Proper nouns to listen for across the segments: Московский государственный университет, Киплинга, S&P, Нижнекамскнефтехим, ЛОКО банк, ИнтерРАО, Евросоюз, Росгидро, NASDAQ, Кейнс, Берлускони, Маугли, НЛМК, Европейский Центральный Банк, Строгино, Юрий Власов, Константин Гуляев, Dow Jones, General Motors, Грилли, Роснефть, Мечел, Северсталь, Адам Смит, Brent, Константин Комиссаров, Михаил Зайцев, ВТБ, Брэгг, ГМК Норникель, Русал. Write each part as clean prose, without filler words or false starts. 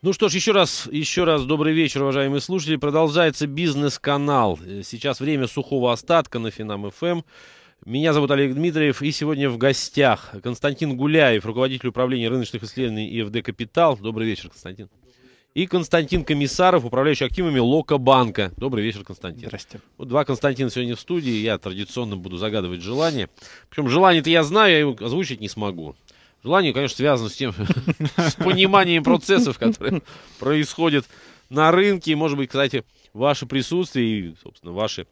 Ну что ж, еще раз добрый вечер, уважаемые слушатели. Продолжается бизнес-канал. Сейчас время сухого остатка на Финам-ФМ. Меня зовут Олег Дмитриев, и сегодня в гостях Константин Гуляев, руководитель управления рыночных исследований ИФД «Капиталъ». Добрый вечер, Константин. И Константин Комиссаров, управляющий активами ЛОКО банка. Добрый вечер, Константин. Здрасте. Вот два Константина сегодня в студии. Я традиционно буду загадывать желание. Причем желание-то я знаю, я его озвучить не смогу. Желание, конечно, связано с тем, с пониманием процессов, которые происходят на рынке. И, может быть, кстати, ваше присутствие и, собственно, ваша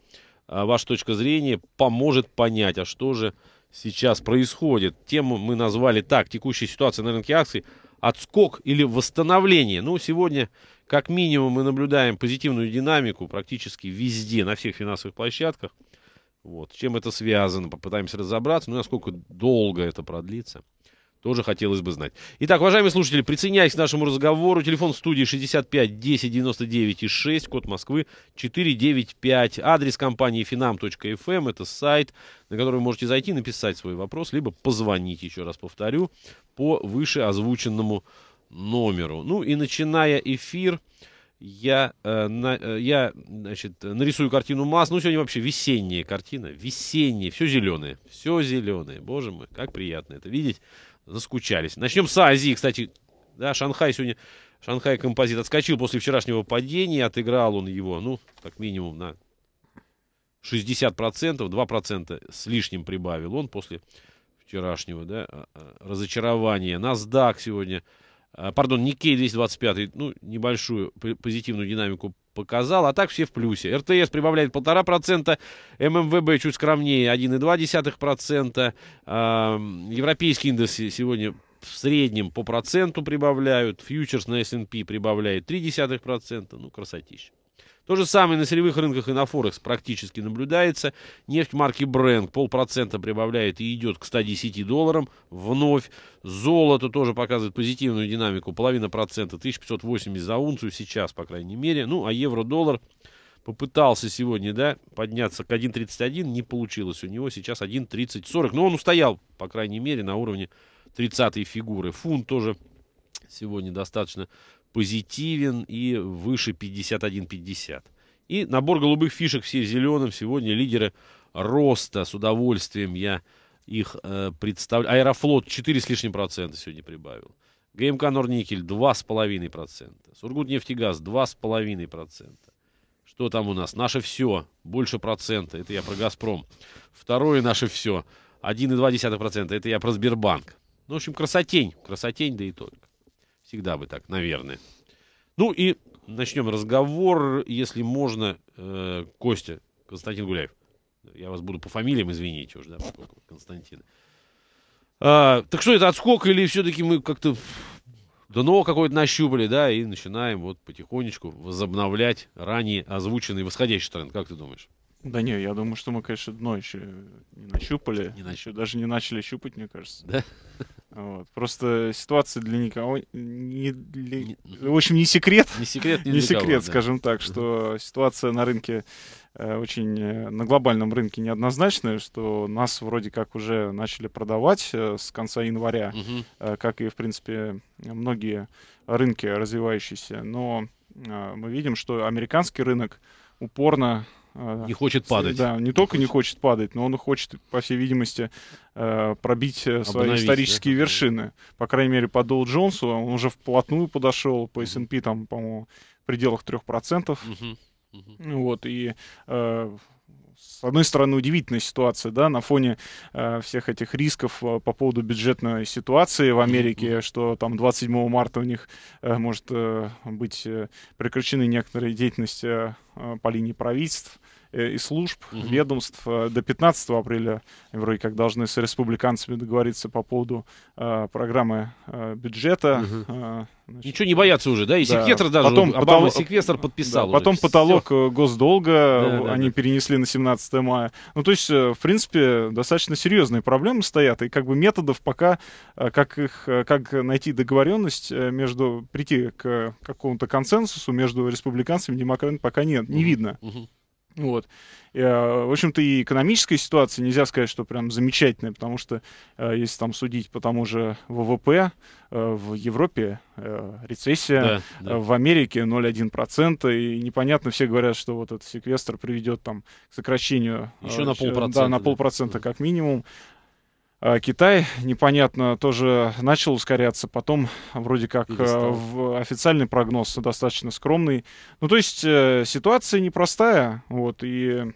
точка зрения поможет понять, а что же сейчас происходит. Тему мы назвали так: текущая ситуация на рынке акций, отскок или восстановление. Ну, сегодня, как минимум, мы наблюдаем позитивную динамику практически везде, на всех финансовых площадках. Вот. С чем это связано? Попытаемся разобраться. Ну, насколько долго это продлится, тоже хотелось бы знать. Итак, уважаемые слушатели, присоединяйтесь к нашему разговору. Телефон в студии 65 10 99 и 6, код Москвы 495. Адрес компании finam.fm, это сайт, на который вы можете зайти, написать свой вопрос, либо позвонить, еще раз повторю, по вышеозвученному номеру. Ну и начиная эфир, я нарисую картину масс. Ну, сегодня вообще весенняя картина, весенняя, все зеленое. Боже мой, как приятно это видеть. Заскучались. Начнем с Азии, кстати. Да, Шанхай сегодня, Шанхай композит отскочил после вчерашнего падения, отыграл он его, ну, как минимум на 60%, 2% с лишним прибавил он после вчерашнего, да, разочарования. NASDAQ сегодня, Nikkei 225, ну, небольшую позитивную динамику показал, а так все в плюсе. РТС прибавляет 1,5%, ММВБ чуть скромнее, 1,2%. Европейские индексы сегодня в среднем по проценту прибавляют, фьючерс на S&P прибавляет 0,3%, ну, красотища. То же самое на сырьевых рынках и на Форекс практически наблюдается. Нефть марки Brent 0,5% прибавляет и идет к $110 вновь. Золото тоже показывает позитивную динамику, 0,5%, 1580 за унцию сейчас, по крайней мере. Ну, а евро-доллар попытался сегодня, да, подняться к 1,31, не получилось у него, сейчас 1,3040. Но он устоял, по крайней мере, на уровне 30-й фигуры. Фунт тоже сегодня достаточно позитивен и выше 51,50. И набор голубых фишек, все зеленым. Сегодня лидеры роста. С удовольствием я их представляю. Аэрофлот 4 с лишним процента сегодня прибавил. ГМК Норникель 2,5%. Сургутнефтегаз 2,5%. Что там у нас? Наше все. Больше процента. Это я про Газпром. Второе наше все. 1,2%. Это я про Сбербанк. Ну, в общем, красотень. Красотень, да и только. Всегда бы так, наверное. Ну и начнем разговор, если можно. Костя, Константин Гуляев. Я вас буду по фамилиям, извините уж, да, поскольку Константин. Так что это, отскок или все-таки мы как-то дно какое-то нащупали, да, и начинаем вот потихонечку возобновлять ранее озвученный восходящий тренд? Как ты думаешь? Да не, я думаю, что мы, конечно, дно еще не нащупали. Еще даже не начали щупать, мне кажется. Да? Вот. Просто ситуация для никого, в общем, не секрет, не секрет, скажем так, что ситуация на рынке очень, на глобальном рынке неоднозначная, что нас вроде как уже начали продавать с конца января, как и, в принципе, многие рынки развивающиеся, но мы видим, что американский рынок упорно не хочет падать. Да, не только не хочет падать, но он хочет, по всей видимости, пробить свои исторические вершины. По крайней мере, по Доу Джонсу он уже вплотную подошел, по S&P там, по-моему, в пределах 3%. Вот, и с одной стороны, удивительная ситуация, да, на фоне всех этих рисков по поводу бюджетной ситуации в Америке, что там 27 марта у них может быть прекращены некоторые деятельности по линии правительств и служб, ведомств. До 15 апреля вроде как должны с республиканцами договориться по поводу программы бюджета. Значит, ничего не боятся уже, да? И да, секвестр даже, потом Обама секвестр подписал. Да, потом уже потолок госдолга они перенесли на 17 мая. Ну, то есть, в принципе, достаточно серьезные проблемы стоят. И как бы методов пока, как найти договоренность, прийти к какому-то консенсусу между республиканцами и демократами, пока нет, не видно. Вот. В общем-то, и экономическая ситуация, нельзя сказать, что прям замечательная, потому что, если там судить по тому же ВВП, в Европе рецессия, да. В Америке 0,1%, и непонятно, все говорят, что вот этот секвестр приведет там к сокращению еще на полпроцента, да, на полпроцента как минимум. Китай, непонятно, тоже начал ускоряться, потом вроде как официальный прогноз достаточно скромный. Ну, то есть ситуация непростая, вот, и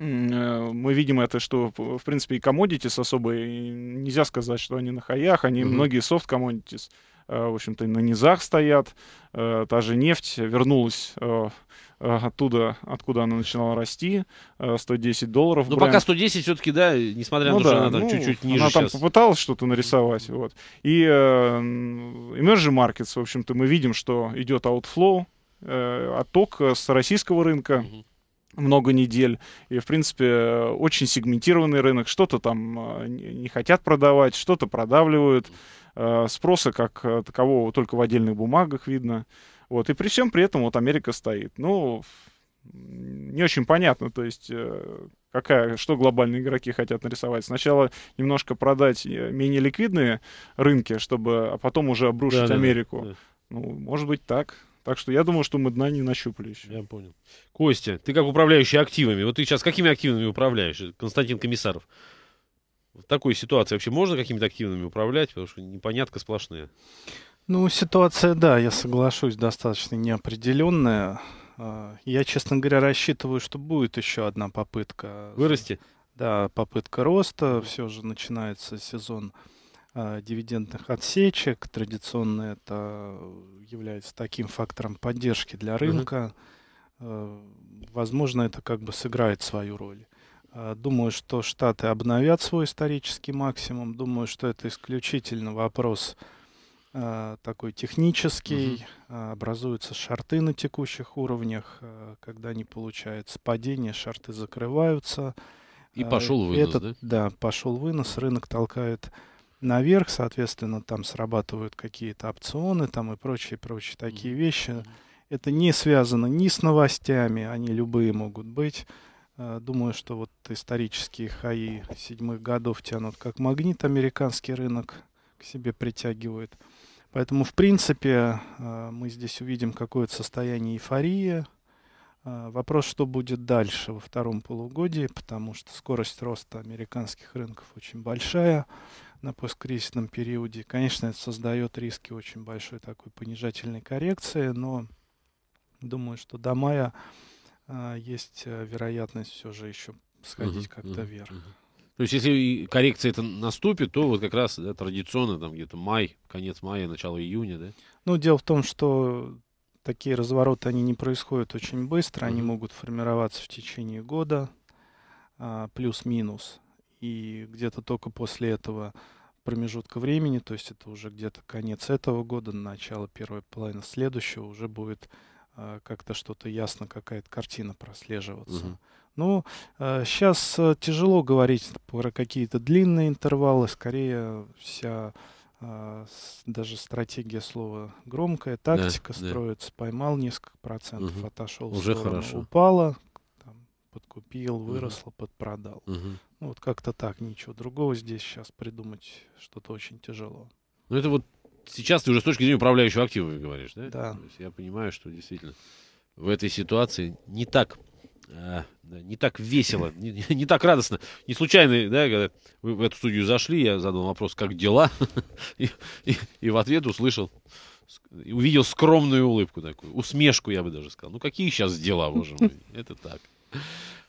мы видим это, что, в принципе, и commodities особо, и нельзя сказать, что они на хаях, они многие soft commodities, в общем-то, на низах стоят, та же нефть вернулась оттуда, откуда она начинала расти, $110. Ну, пока 110 все-таки, да, несмотря на то, что она чуть-чуть ниже сейчас. Она там попыталась что-то нарисовать, вот. И emerging markets, в общем-то, мы видим, что идет outflow, отток с российского рынка, много недель, и, в принципе, очень сегментированный рынок, что-то там не хотят продавать, что-то продавливают, спроса как такового только в отдельных бумагах видно. Вот, и при всем при этом вот Америка стоит. Ну, не очень понятно, то есть, что глобальные игроки хотят нарисовать. Сначала немножко продать менее ликвидные рынки, чтобы, а потом уже обрушить Америку. Да. Ну, может быть, так. Так что я думаю, что мы дна не нащупали еще. Я понял. Костя, ты как управляющий активами. Вот ты сейчас какими активами управляешь, Константин Комиссаров? В такой ситуации вообще можно какими-то активами управлять? Потому что непонятка сплошная. Ну, ситуация, да, я соглашусь, достаточно неопределенная. Я, честно говоря, рассчитываю, что будет еще одна попытка. Вырасти? Да, попытка роста. Все же начинается сезон дивидендных отсечек. Традиционно это является таким фактором поддержки для рынка. Возможно, это как бы сыграет свою роль. Думаю, что Штаты обновят свой исторический максимум. Думаю, что это исключительно вопрос такой технический, образуются шорты на текущих уровнях, когда не получается падение, шорты закрываются. И пошел вынос, да? Да, пошел вынос, рынок толкает наверх, соответственно, там срабатывают какие-то опционы там и прочие такие вещи. Это не связано ни с новостями, они любые могут быть. Думаю, что вот исторические хаи 7-х годов тянут как магнит американский рынок, к себе притягивает. Поэтому, в принципе, мы здесь увидим какое-то состояние эйфории. Вопрос, что будет дальше во втором полугодии, потому что скорость роста американских рынков очень большая на посткризисном периоде. Конечно, это создает риски очень большой такой понижательной коррекции, но думаю, что до мая есть вероятность все же еще сходить как-то вверх. То есть, если коррекция это наступит, то вот как раз традиционно там где-то май, конец мая, начало июня, да? Ну, дело в том, что такие развороты, они не происходят очень быстро, они могут формироваться в течение года, плюс-минус, и где-то только после этого промежутка времени, то есть это уже где-то конец этого года, начало первой половины следующего, уже будет как-то что-то ясно, какая-то картина прослеживаться. Ну, сейчас тяжело говорить про какие-то длинные интервалы. Скорее, вся даже стратегия слова громкая, тактика строится. Поймал несколько процентов, отошел в сторону, хорошо. Упало, там, подкупил, выросло, подпродал. Ну, вот как-то так, ничего другого здесь сейчас придумать что-то очень тяжело. Ну, это вот сейчас ты уже с точки зрения управляющего активами говоришь, да? Да. То есть я понимаю, что действительно в этой ситуации не так весело, не так радостно. Не случайно, да, когда вы в эту студию зашли, я задал вопрос, как дела, и в ответ услышал, увидел скромную улыбку такую, усмешку, я бы даже сказал. Ну, какие сейчас дела, боже мой, это так.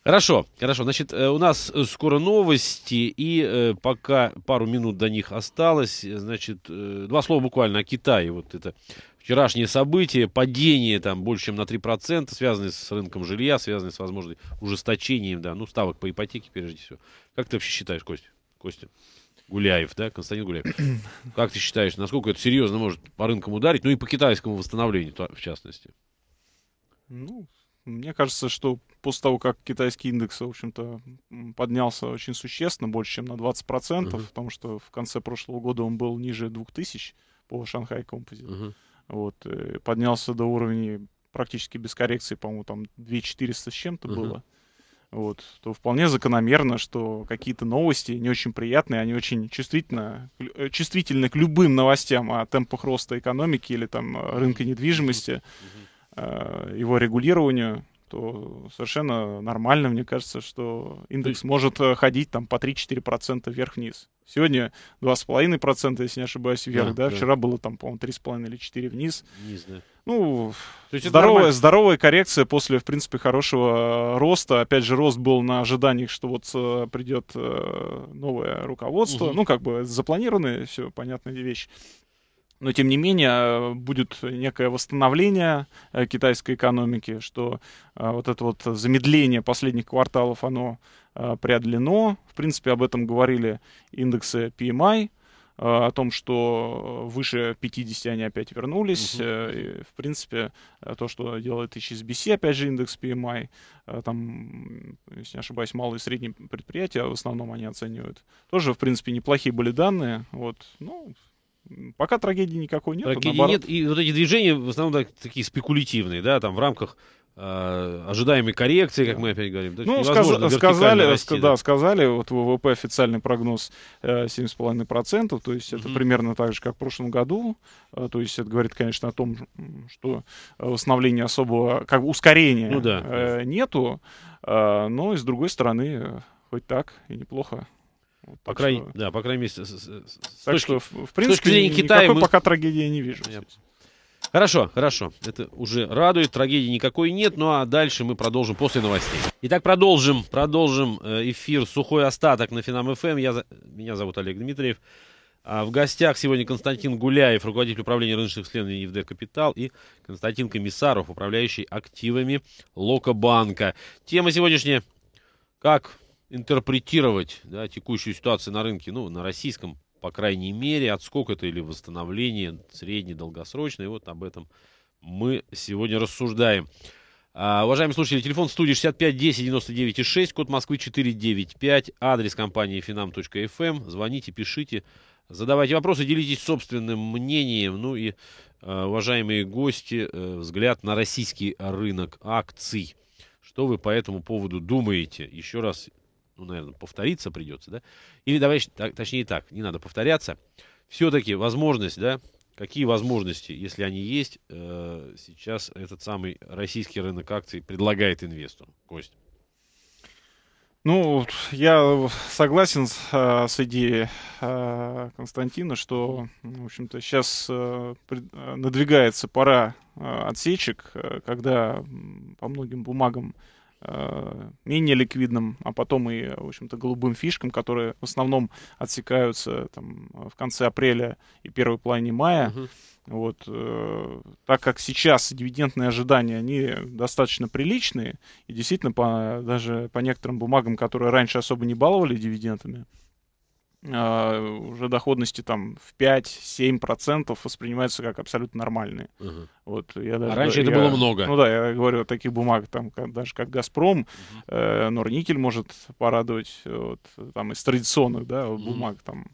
Хорошо. Значит, у нас скоро новости, и пока пару минут до них осталось, значит, два слова буквально о Китае. Вот это вчерашнее событие, падение там больше, чем на 3%, связанное с рынком жилья, связанное с возможным ужесточением, да, ну, ставок по ипотеке, прежде всего. Как ты вообще считаешь, Костя? Гуляев, да, Константин Гуляев. Как ты считаешь, насколько это серьезно может по рынкам ударить, ну, и по китайскому восстановлению, в частности? Ну, мне кажется, что после того, как китайский индекс, в общем-то, поднялся очень существенно, больше, чем на 20%, потому что в конце прошлого года он был ниже 2000 по Шанхай композит, вот, поднялся до уровней практически без коррекции, по-моему, там 2400 с чем-то было. Вот, то вполне закономерно, что какие-то новости не очень приятные, они очень чувствительны к любым новостям о темпах роста экономики или там рынка недвижимости, его регулированию, то совершенно нормально, мне кажется, что индекс может ходить там по 3-4% вверх-вниз. Сегодня 2,5%, если не ошибаюсь, вверх, да? Вчера было там, по-моему, 3,5 или 4 вниз. Ну, здоровая коррекция после, в принципе, хорошего роста. Опять же, рост был на ожиданиях, что вот придет новое руководство. Ну, как бы запланированные, все понятная вещь. Но, тем не менее, будет некое восстановление китайской экономики, что вот это вот замедление последних кварталов, оно преодолено. В принципе, об этом говорили индексы PMI. О том, что выше 50 они опять вернулись. И, в принципе, то, что делает HSBC, опять же, индекс PMI, там, если не ошибаюсь, малые и средние предприятия, в основном они оценивают. Тоже, в принципе, неплохие были данные. Вот, ну, пока трагедии никакой нет. Трагедии нет, и вот эти движения в основном такие спекулятивные, да, там в рамках ожидаемой коррекции, как мы опять говорим. Ну, сказали, вот ВВП официальный прогноз 7,5%, то есть это примерно так же, как в прошлом году. То есть это говорит, конечно, о том, что восстановления особого, как ускорения нету, но и с другой стороны, хоть так и неплохо. Вот, по крайней мере, с точки зрения Китая мы пока трагедии не вижу. Хорошо, хорошо. Это уже радует. Трагедии никакой нет. Ну а дальше мы продолжим после новостей. Итак, продолжим эфир «Сухой остаток» на Финам-ФМ. Меня зовут Олег Дмитриев. А в гостях сегодня Константин Гуляев, руководитель управления рыночных членов ИФД «Капиталъ», и Константин Комиссаров, управляющий активами «ЛОКО банка». Тема сегодняшняя – как интерпретировать, да, текущую ситуацию на рынке, ну, на российском, по крайней мере, отскок это или восстановление средне-долгосрочное. Вот об этом мы сегодня рассуждаем. Уважаемые слушатели, телефон студии 65 10 99 6, код Москвы 495, адрес компании finam.fm. Звоните, пишите, задавайте вопросы, делитесь собственным мнением. Ну и, уважаемые гости, взгляд на российский рынок акций. Что вы по этому поводу думаете? Еще раз, ну, наверное, повториться придется, да? Или давай, точнее так, не надо повторяться. Все-таки возможность, да? Какие возможности, если они есть, сейчас этот самый российский рынок акций предлагает инвестору? Кость. Ну, я согласен с идеей Константина, что, в общем-то, сейчас надвигается пора отсечек, когда по многим бумагам, менее ликвидным, а потом и, в общем-то, голубым фишкам, которые в основном отсекаются там в конце апреля и первой половине мая. Вот, так как сейчас дивидендные ожидания, они достаточно приличные, и действительно даже по некоторым бумагам, которые раньше особо не баловали дивидендами, уже доходности там в 5-7% воспринимаются как абсолютно нормальные. Вот, раньше это было много. Ну да, я говорю о таких бумагах, там, даже как «Газпром», «Норникель» может порадовать, вот, там, из традиционных, да, бумаг. Там,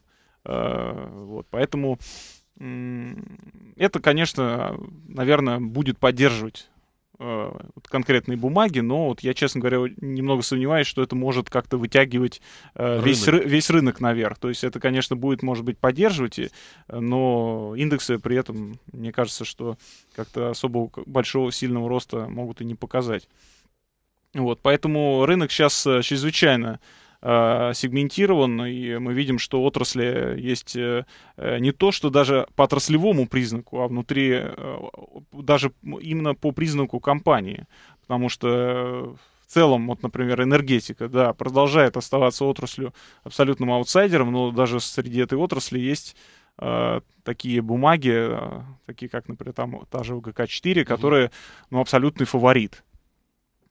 вот, поэтому это, конечно, наверное, будет поддерживать конкретные бумаги, но вот я, честно говоря, немного сомневаюсь, что это может как-то вытягивать весь рынок наверх. То есть это, конечно, будет, может быть, поддерживать, но индексы при этом, мне кажется, что как-то особо большого сильного роста могут и не показать. Вот, поэтому рынок сейчас чрезвычайно сегментирован, и мы видим, что отрасли есть не то, что даже по отраслевому признаку, а внутри, даже именно по признаку компании, потому что в целом, вот, например, энергетика, да, продолжает оставаться отраслью абсолютным аутсайдером, но даже среди этой отрасли есть такие бумаги, такие как, например, там та же ГК-4, которые, ну, абсолютный фаворит.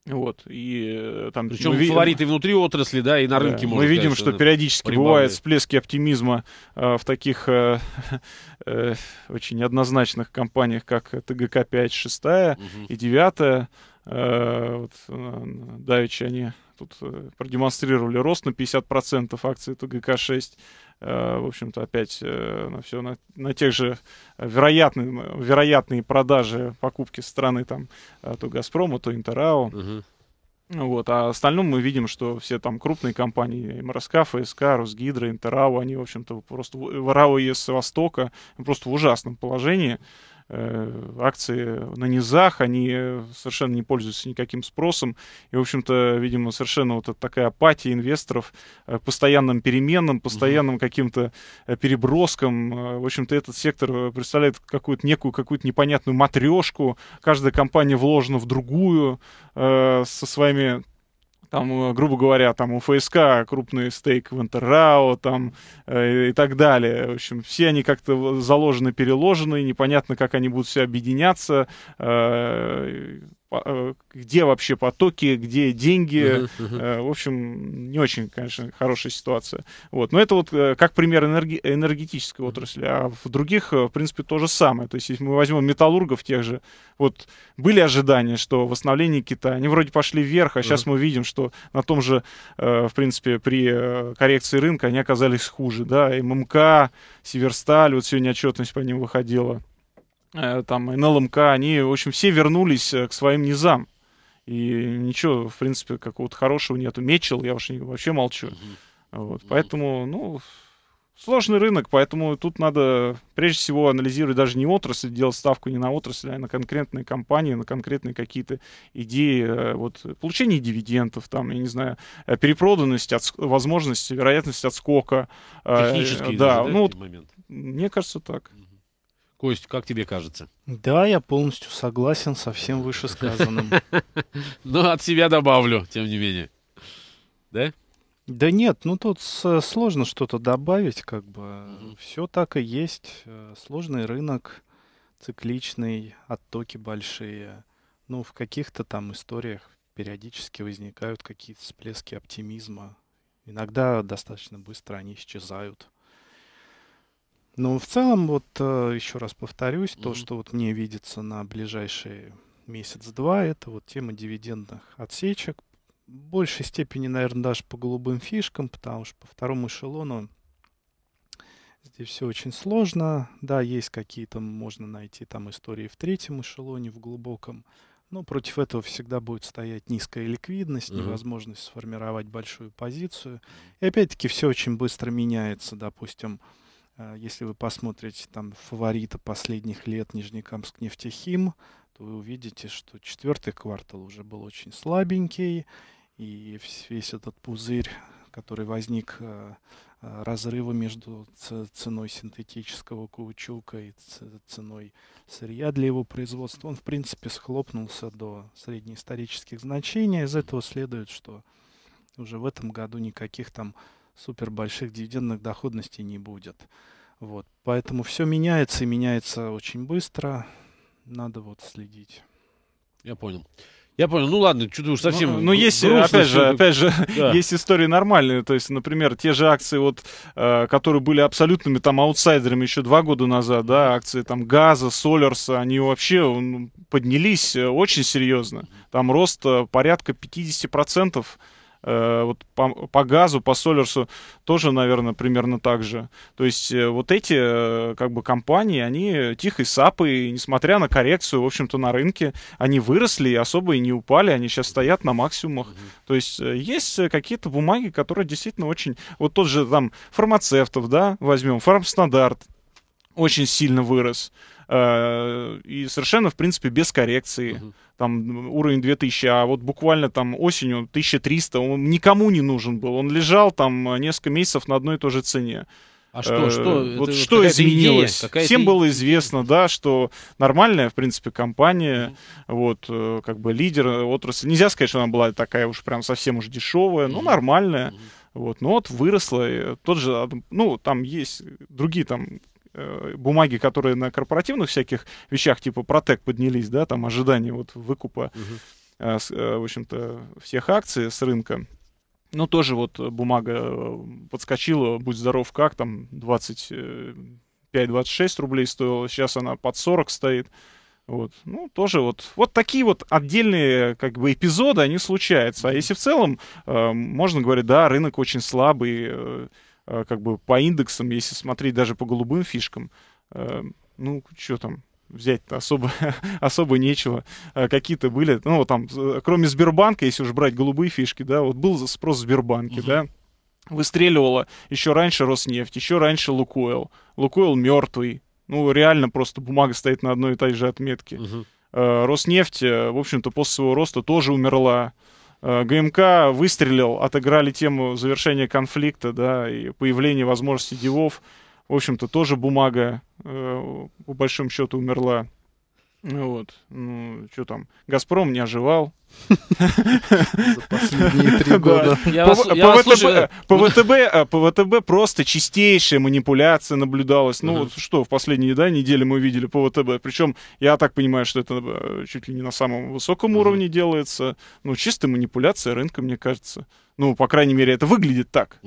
Вот, и там, причем фавориты внутри отрасли, да, и на рынке можно. Мы видим, сказать, что периодически бывают всплески оптимизма в таких очень неоднозначных компаниях, как ТГК 5, 6 и 9. Вот, давеча они тут продемонстрировали рост на 50% акции ТГК-6. В общем-то, опять все на тех же вероятные продажи, покупки со стороны там, то «Газпрома», то «ИнтерРАО». Угу. Вот, а в остальном мы видим, что все там крупные компании, МРСК, ФСК, Росгидро, ИнтерРАО, они, в общем-то, просто в РАО ЕЭС Востока просто в ужасном положении. Акции на низах, они совершенно не пользуются никаким спросом. И, в общем-то, видимо, совершенно вот такая апатия инвесторов постоянным переменам, постоянным каким-то переброскам. В общем-то, этот сектор представляет какую-то непонятную матрешку. Каждая компания вложена в другую со своими... Там, грубо говоря, там у ФСК крупный стейк в «ИнтерРАО», там и так далее. В общем, все они как-то заложены, переложены, непонятно, как они будут все объединяться, где вообще потоки, где деньги. В общем, не очень, конечно, хорошая ситуация. Вот. Но это вот как пример энергетической отрасли. А в других, в принципе, то же самое. То есть, если мы возьмем металлургов тех же, вот были ожидания, что восстановление Китая, они вроде пошли вверх, а сейчас мы видим, что на том же, в принципе, при коррекции рынка они оказались хуже. Да? ММК, Северсталь, вот сегодня отчетность по ним выходила. Там, НЛМК, они, в общем, все вернулись к своим низам. И ничего, в принципе, какого-то хорошего нету. Мечел, я уж вообще молчу. Вот, поэтому, ну, сложный рынок, поэтому тут надо, прежде всего, анализировать даже не отрасль, делать ставку не на отрасль, а на конкретные компании, на конкретные какие-то идеи, вот, получение дивидендов, там, я не знаю, перепроданность, возможность, вероятность отскока. Технические, да, ну, вот, мне кажется, так. Кость, как тебе кажется? Да, я полностью согласен со всем вышесказанным. Но от себя добавлю, тем не менее. Да? Да нет, ну тут сложно что-то добавить, как бы. Все так и есть. Сложный рынок, цикличный, оттоки большие. Ну, в каких-то там историях периодически возникают какие-то всплески оптимизма. Иногда достаточно быстро они исчезают. Ну, в целом, вот еще раз повторюсь, то, что вот мне видится на ближайшие месяц-два, это вот тема дивидендных отсечек. В большей степени, наверное, даже по голубым фишкам, потому что по второму эшелону здесь все очень сложно. Да, есть какие-то, можно найти там истории в третьем эшелоне, в глубоком. Но против этого всегда будет стоять низкая ликвидность, невозможность сформировать большую позицию. И опять-таки все очень быстро меняется, допустим. Если вы посмотрите там фаворита последних лет, Нижнекамскнефтехим, то вы увидите, что четвертый квартал уже был очень слабенький, и весь этот пузырь, который возник разрыва между ценой синтетического каучука и ценой сырья для его производства, он в принципе схлопнулся до среднеисторических значений. Из этого следует, что уже в этом году никаких там супер больших дивидендных доходностей не будет. Вот. Поэтому все меняется и меняется очень быстро. Надо вот следить. Я понял. Я понял. Ну ладно, что-то уж совсем... Ну, есть, опять же, да. Есть истории нормальные. То есть, например, те же акции, вот, которые были абсолютными там аутсайдерами еще 2 года назад, да, акции там Газа, Солерса, они вообще поднялись очень серьезно. Там рост порядка 50%. Вот по Газу, по Солерсу тоже, наверное, примерно так же. То есть вот эти как бы компании, они тихой сапой, несмотря на коррекцию, в общем-то, на рынке, они выросли и особо и не упали, они сейчас стоят на максимумах. То есть есть какие-то бумаги, которые действительно очень... Вот тот же там фармацевтов, да, возьмем, Фармстандарт очень сильно вырос. И совершенно, в принципе, без коррекции. Там уровень 2000, а вот буквально там осенью 1300, он никому не нужен был. Он лежал там несколько месяцев на одной и той же цене. А вот что изменилось? Всем было известно, да, что нормальная, в принципе, компания, вот, как бы лидер отрасли. Нельзя сказать, что она была такая уж прям совсем уж дешевая, но нормальная. Вот, но вот выросла. Тот же, ну, там есть другие там бумаги, которые на корпоративных всяких вещах, типа Протек, поднялись, да, там ожидание вот выкупа, в общем-то, всех акций с рынка. Ну, тоже вот бумага подскочила, будь здоров, как, там 25-26 рублей стоила, сейчас она под 40 стоит. Вот. Ну, тоже вот такие вот отдельные как бы эпизоды, они случаются. А если в целом, можно говорить, да, рынок очень слабый, как бы по индексам, если смотреть даже по голубым фишкам, ну, что там взять-то особо нечего. Какие-то были, ну, там, кроме Сбербанка, если уж брать голубые фишки, да, вот был спрос в Сбербанке, да, выстреливала еще раньше Роснефть, еще раньше Лукойл. Лукойл мертвый. Ну, реально просто бумага стоит на одной и той же отметке. Роснефть, в общем-то, после своего роста тоже умерла. ГМК выстрелил, отыграли тему завершения конфликта, да, и появления возможности дивов. В общем-то, тоже бумага, по большому счету, умерла. Вот, ну, что там, Газпром не оживал. За последние 3 года. По ВТБ просто чистейшая манипуляция наблюдалась. Ну, вот что, в последние недели мы видели по ВТБ. Причем, я так понимаю, что это чуть ли не на самом высоком уровне делается. Ну, чистая манипуляция рынка, мне кажется. Ну, по крайней мере, это выглядит так.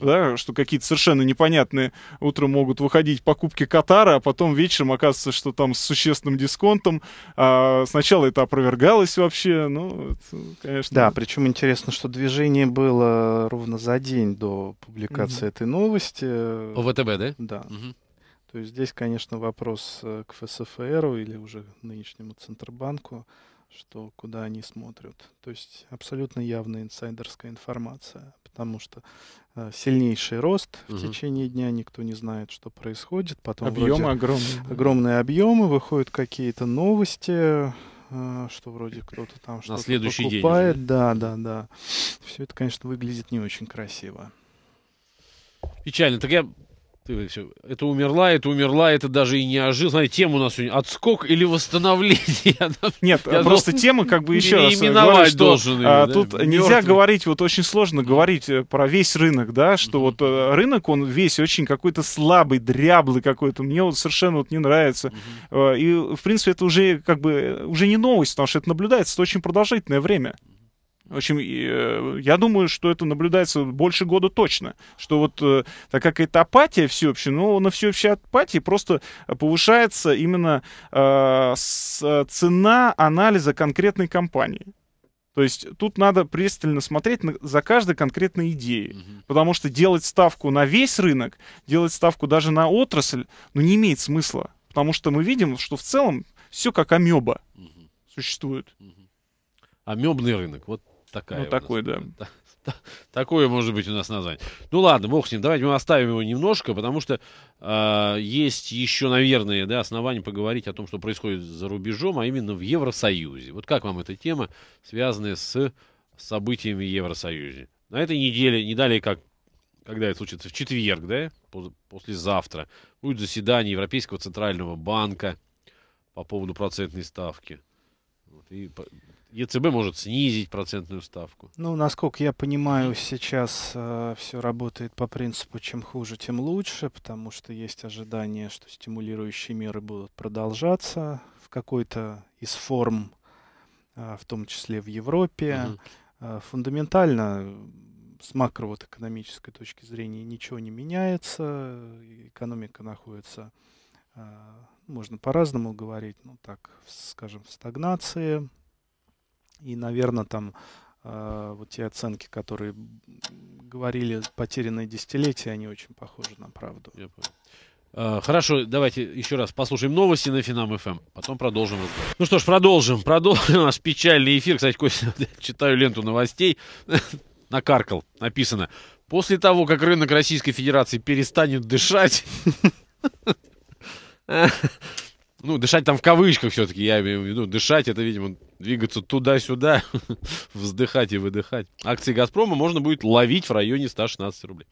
Да, что какие-то совершенно непонятные утром могут выходить покупки Катара, а потом вечером оказывается, что там с существенным дисконтом. А сначала это опровергалось вообще, ну, это, конечно... Да, причем интересно, что движение было ровно за день до публикации этой новости. По ВТБ, да? Да. То есть здесь, конечно, вопрос к ФСФРу или уже нынешнему Центробанку, что куда они смотрят. То есть абсолютно явная инсайдерская информация, потому что сильнейший рост в течение дня, никто не знает, что происходит. Потом объемы огромные. Огромные объемы, выходят какие-то новости, что вроде кто-то там что-то покупает. День, да. Все это, конечно, выглядит не очень красиво. Печально. Так я... Это умерла, это даже и не ожил. Знаете, тема у нас сегодня отскок или восстановление. Нет, просто тема, как бы еще раз говорю, тут нельзя говорить, вот очень сложно говорить про весь рынок, да, что вот рынок, он весь очень какой-то слабый, дряблый какой-то, мне вот совершенно вот не нравится. И, в принципе, это уже как бы, уже не новость, потому что это наблюдается, это очень продолжительное время. В общем, я думаю, что это наблюдается больше года точно. Что вот какая-то апатия всеобщая, но на всеобщей апатии просто повышается именно цена анализа конкретной компании. То есть тут надо пристально смотреть за каждой конкретной идеей. Потому что делать ставку на весь рынок, делать ставку даже на отрасль, ну, не имеет смысла. Потому что мы видим, что в целом все как амеба существует. Амебный рынок, вот такая. Ну, такой, да. Такое может быть у нас название. Ну ладно, бог с ним, давайте мы оставим его немножко, потому что есть еще, наверное, да, основания поговорить о том, что происходит за рубежом, а именно в Евросоюзе. Вот как вам эта тема, связанная с событиями в Евросоюзе? На этой неделе, не далее как, когда это случится, в четверг, да, послезавтра, будет заседание Европейского Центрального Банка по поводу процентной ставки. Вот, и... ЕЦБ может снизить процентную ставку. Ну, насколько я понимаю, сейчас все работает по принципу «чем хуже, тем лучше», потому что есть ожидание, что стимулирующие меры будут продолжаться в какой-то из форм, в том числе в Европе. Фундаментально с макро экономической точки зрения ничего не меняется, экономика находится, можно по-разному говорить, ну так, скажем, в стагнации. И, наверное, там вот те оценки, которые говорили, потерянные десятилетия, они очень похожи на правду. Хорошо, давайте еще раз послушаем новости на Финам-ФМ, потом продолжим разговор. Ну что ж, продолжим наш печальный эфир. Кстати, Костя, читаю ленту новостей, накаркал, написано. После того, как рынок Российской Федерации перестанет дышать... Ну, дышать там в кавычках все-таки, я имею в виду. Дышать — это, видимо, двигаться туда-сюда, вздыхать и выдыхать. Акции «Газпрома» можно будет ловить в районе 116 рублей.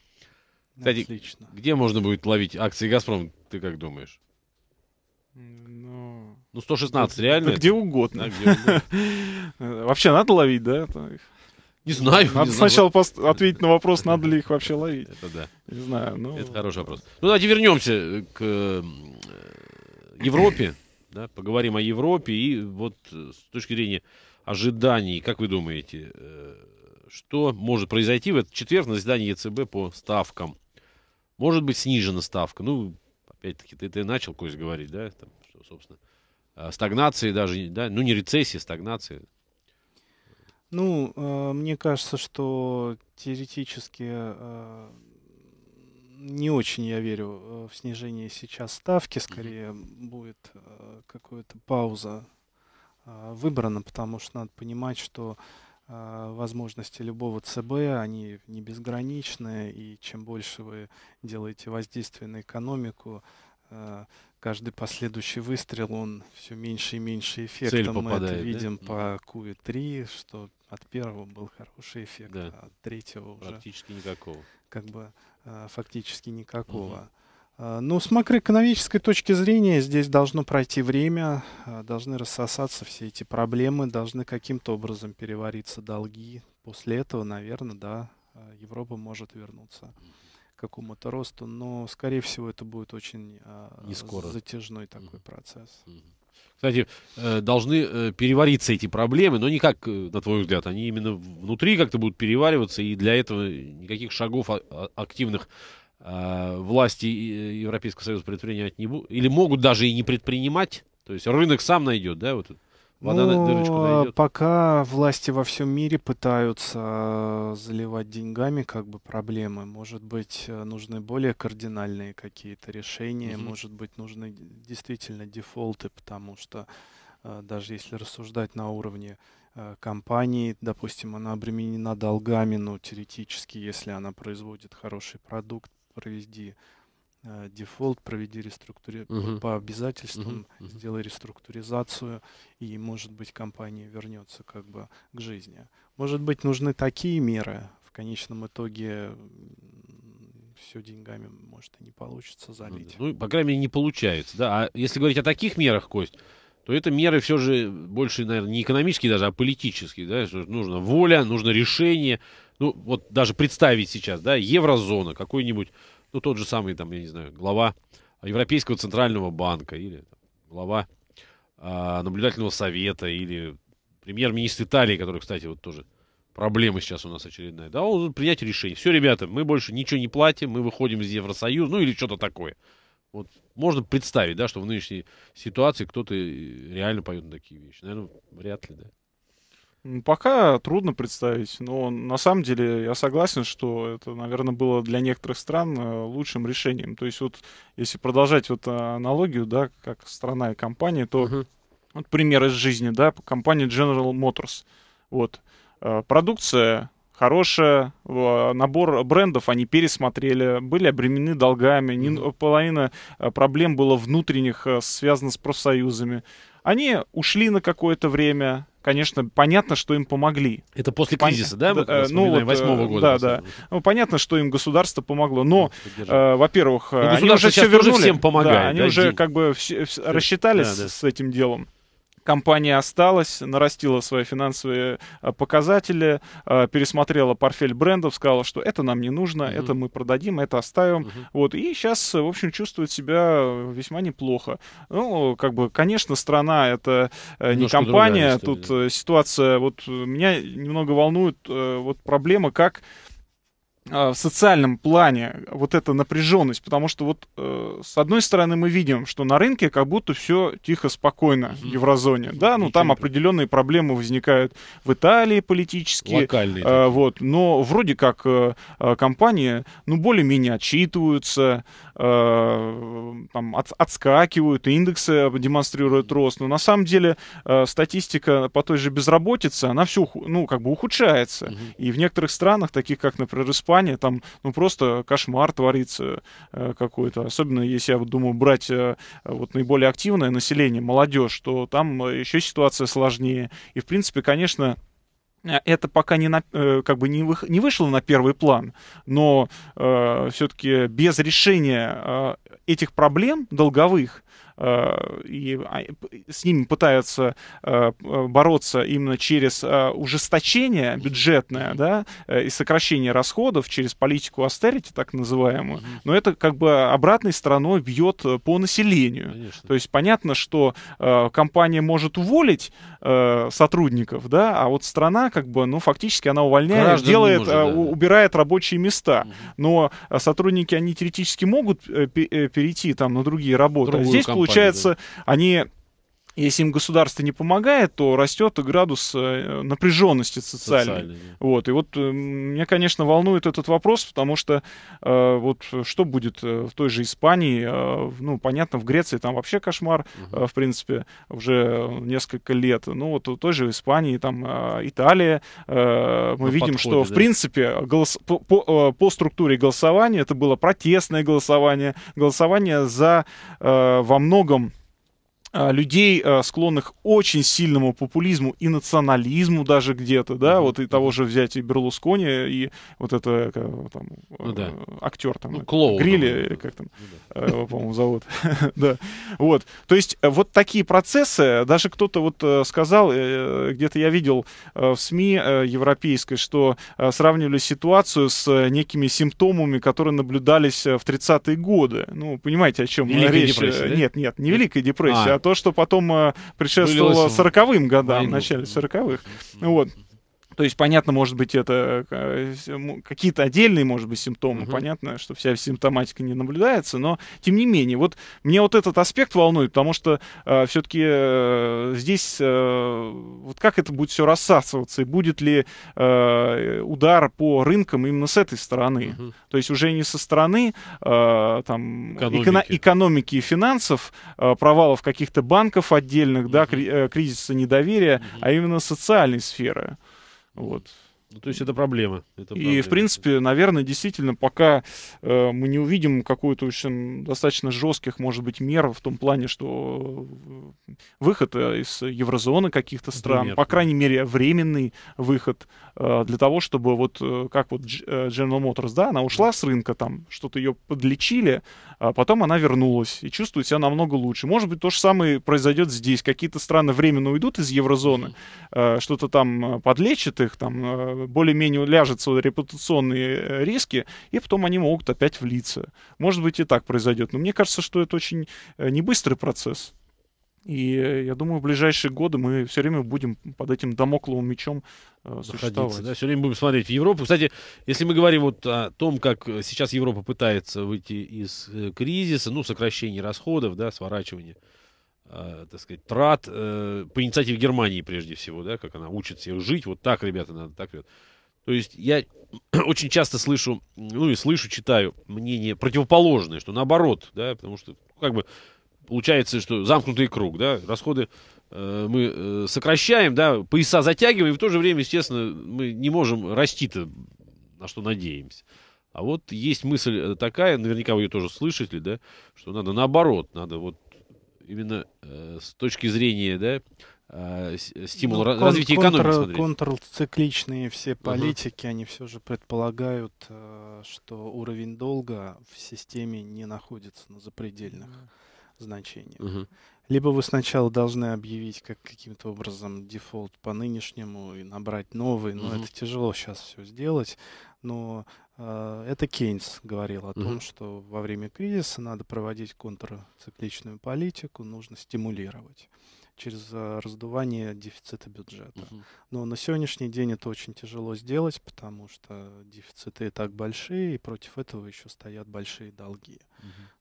Кстати, отлично. Где можно будет ловить акции «Газпрома», ты как думаешь? Ну, 116 реально? Где угодно. Вообще надо ловить, да? Не знаю. Надо сначала ответить на вопрос, надо ли их вообще ловить. Это да. Не знаю. Это хороший вопрос. Ну, давайте вернемся к... Европе, да, поговорим о Европе, и вот с точки зрения ожиданий, как вы думаете, что может произойти в этот четверг на заседании ЕЦБ по ставкам? Может быть снижена ставка? Ну, опять-таки, ты начал, Кость, говорить, да, там, что, собственно, стагнации даже, да? Ну, не рецессии, стагнации. Ну, мне кажется, что теоретически не очень я верю в снижение сейчас ставки. Скорее будет какая-то пауза выбрана, потому что надо понимать, что возможности любого ЦБ, они не безграничны, и чем больше вы делаете воздействие на экономику, каждый последующий выстрел, он все меньше и меньше эффекта. Мы это видим, да? По Q3, что от первого был хороший эффект, да. А от третьего уже практически никакого. Как бы фактически никакого. Угу. Но с макроэкономической точки зрения здесь должно пройти время, должны рассосаться все эти проблемы, должны каким-то образом перевариться долги. После этого, наверное, да, Европа может вернуться к какому-то росту, но, скорее всего, это будет очень затяжной такой процесс. Кстати, должны перевариться эти проблемы, но не как, на твой взгляд, они именно внутри как-то будут перевариваться, и для этого никаких шагов активных власти Европейского Союза предпринимать не будут, или могут даже и не предпринимать, то есть рынок сам найдет, да, вот это. Вода, ну, дырочку найдет. Пока власти во всем мире пытаются заливать деньгами как бы проблемы. Может быть, нужны более кардинальные какие-то решения, может быть, нужны действительно дефолты, потому что даже если рассуждать на уровне компании, допустим, она обременена долгами, но теоретически, если она производит хороший продукт, проведи дефолт, проведи реструктуризацию по обязательствам, сделай реструктуризацию, и, может быть, компания вернется как бы к жизни. Может быть, нужны такие меры. В конечном итоге все деньгами, может, и не получится залить. Ну, по крайней мере, не получается. Да? А если говорить о таких мерах, Кость, то это меры все же больше, наверное, не экономические даже, а политические. Да? Нужна воля, нужно решение. Ну, вот даже представить сейчас, да, еврозона, какой-нибудь, ну, тот же самый, там, я не знаю, глава Европейского Центрального Банка или там, глава наблюдательного совета или премьер-министр Италии, который, кстати, вот тоже проблема сейчас у нас очередная. Да, он должен принять решение. Все, ребята, мы больше ничего не платим, мы выходим из Евросоюза, ну, или что-то такое. Вот можно представить, да, что в нынешней ситуации кто-то реально поет на такие вещи. Наверное, вряд ли, да. Пока трудно представить, но на самом деле я согласен, что это, наверное, было для некоторых стран лучшим решением. То есть вот если продолжать вот аналогию, да, как страна и компания, то вот пример из жизни, да, компания General Motors. Вот, продукция хорошая, набор брендов они пересмотрели, были обременены долгами, половина проблем было внутренних, связано с профсоюзами. Они ушли на какое-то время. Конечно, понятно, что им помогли. Это после кризиса, да? Ну, вот, 8-го года. Да, да. Ну, понятно, что им государство помогло. Но, во-первых, ну, они уже все вернули. Всем помогает, да, они уже как бы рассчитались с этим делом. Компания осталась, нарастила свои финансовые показатели, пересмотрела портфель брендов, сказала, что это нам не нужно, это мы продадим, это оставим. Вот. И сейчас, в общем, чувствует себя весьма неплохо. Ну, как бы, конечно, страна — это не компания. Тут ситуация, вот меня немного волнует вот проблема, как в социальном плане вот эта напряженность, потому что вот с одной стороны мы видим, что на рынке как будто все тихо, спокойно в еврозоне, да, ну там определенные проблемы возникают в Италии политические, локальные, вот, но вроде как компании, ну, более-менее отчитываются, там, отскакивают, индексы демонстрируют рост, но на самом деле статистика по той же безработице, она все, ну, как бы ухудшается, и в некоторых странах, таких как, например, Испания, там, ну, просто кошмар творится какой-то. Особенно, если, я думаю, брать вот наиболее активное население, молодежь, то там еще ситуация сложнее. И, в принципе, конечно, это пока не, как бы не вышло на первый план, но все-таки без решения этих проблем долговых, и с ними пытаются бороться именно через ужесточение бюджетное, да, и сокращение расходов через политику austerity, так называемую, но это как бы обратной стороной бьет по населению. Конечно. То есть понятно, что компания может уволить сотрудников, да, а вот страна как бы, ну, фактически она увольняет, граждан делает, может, да, убирает рабочие места, но сотрудники, они теоретически могут перейти там на другие работы. Здесь получается, они Если им государство не помогает, то растет градус напряженности социальной. Вот. И вот меня, конечно, волнует этот вопрос, потому что вот что будет в той же Испании, ну, понятно, в Греции там вообще кошмар, в принципе, уже несколько лет. Ну, вот в той же Испании, там, Италия, мы видим, что, в принципе, по структуре голосования это было протестное голосование, голосование за во многом людей, склонных очень сильному популизму и национализму даже где-то, да, вот и того же взять и Берлускони, и вот это там, актер там, ну, Грилли, как там, его, по-моему, зовут, да, вот, то есть вот такие процессы, даже кто-то вот сказал, где-то я видел в СМИ европейской, что сравнивали ситуацию с некими симптомами, которые наблюдались в 30-е годы, ну, понимаете, о чем речь? Да? Нет, нет, не Великая депрессия, то, что потом предшествовало 40-м годам, в начале 40-х. Вот. То есть, понятно, может быть, это какие-то отдельные, может быть, симптомы. Понятно, что вся симптоматика не наблюдается, но, тем не менее, вот мне вот этот аспект волнует, потому что все-таки здесь вот как это будет все рассасываться, и будет ли удар по рынкам именно с этой стороны. То есть, уже не со стороны там, экономики и финансов, провалов каких-то банков отдельных, да, кризиса недоверия, а именно социальной сферы. Вот. Ну, то есть это проблема. Это проблема. И, в принципе, наверное, действительно, пока мы не увидим какую-то очень достаточно жестких, может быть, мер в том плане, что выход из еврозоны каких-то стран, например, по крайней мере, временный выход для того, чтобы вот как вот General Motors, да, она ушла с рынка, там что-то ее подлечили, а потом она вернулась и чувствует себя намного лучше. Может быть, то же самое произойдет здесь. Какие-то страны временно уйдут из еврозоны, что-то там подлечит их, там более-менее уляжутся репутационные риски, и потом они могут опять влиться. Может быть, и так произойдет. Но мне кажется, что это очень небыстрый процесс. И я думаю, в ближайшие годы мы все время будем под этим дамокловым мечом существовать. Да, все время будем смотреть в Европу. Кстати, если мы говорим вот о том, как сейчас Европа пытается выйти из кризиса, ну, сокращение расходов, да, сворачивание, так сказать, трат, по инициативе Германии прежде всего, да, как она учит всех жить, вот так, ребята, надо так. То есть я очень часто слышу, ну и слышу, читаю мнение противоположное, что наоборот, да, потому что как бы получается, что замкнутый круг, да, расходы мы сокращаем, да, пояса затягиваем, и в то же время, естественно, мы не можем расти-то, на что надеемся. А вот есть мысль такая, наверняка вы ее тоже слышите, да, что надо наоборот, надо вот именно с точки зрения, да, стимула, ну, развития экономики. Контрцикличные все политики, они все же предполагают, что уровень долга в системе не находится на запредельных значениях. Либо вы сначала должны объявить каким-то образом дефолт по нынешнему и набрать новый, но это тяжело сейчас все сделать, но это Кейнс говорил о том, что во время кризиса надо проводить контрцикличную политику, нужно стимулировать через раздувание дефицита бюджета. Но на сегодняшний день это очень тяжело сделать, потому что дефициты и так большие, и против этого еще стоят большие долги.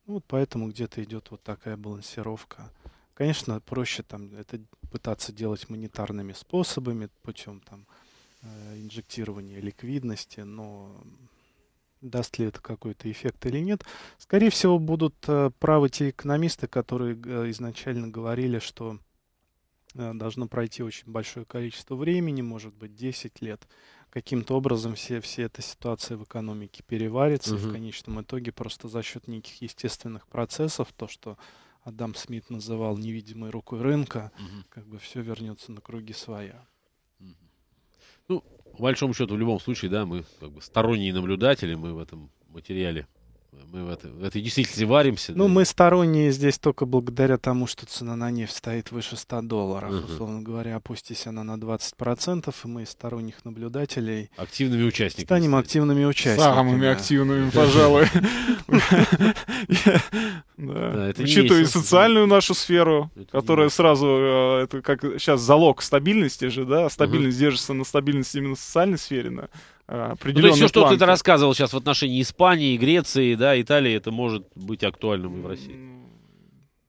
Ну, вот поэтому где-то идет вот такая балансировка. Конечно, проще там это пытаться делать монетарными способами, путем там инжектирования ликвидности, но даст ли это какой-то эффект или нет. Скорее всего, будут правы те экономисты, которые изначально говорили, что должно пройти очень большое количество времени, может быть, 10 лет. Каким-то образом все эта ситуация в экономике переварится. В конечном итоге просто за счет неких естественных процессов, то, что Адам Смит называл невидимой рукой рынка, как бы все вернется на круги своя. Ну, по большому счету, в любом случае, да, мы как бы сторонние наблюдатели, мы в этом материале, мы в этой действительности варимся. Ну, да? Мы сторонние здесь только благодаря тому, что цена на нефть стоит выше $100. Условно говоря, опустись она на 20%, и мы из сторонних наблюдателей активными участниками станем активными участниками. Самыми активными, пожалуй. Учитывая социальную нашу сферу, которая сразу, это как сейчас залог стабильности же, да, стабильность держится на стабильности именно в социальной сфере. Ну, то есть все, что ты рассказывал сейчас в отношении Испании, Греции, да, Италии, это может быть актуальным и в России.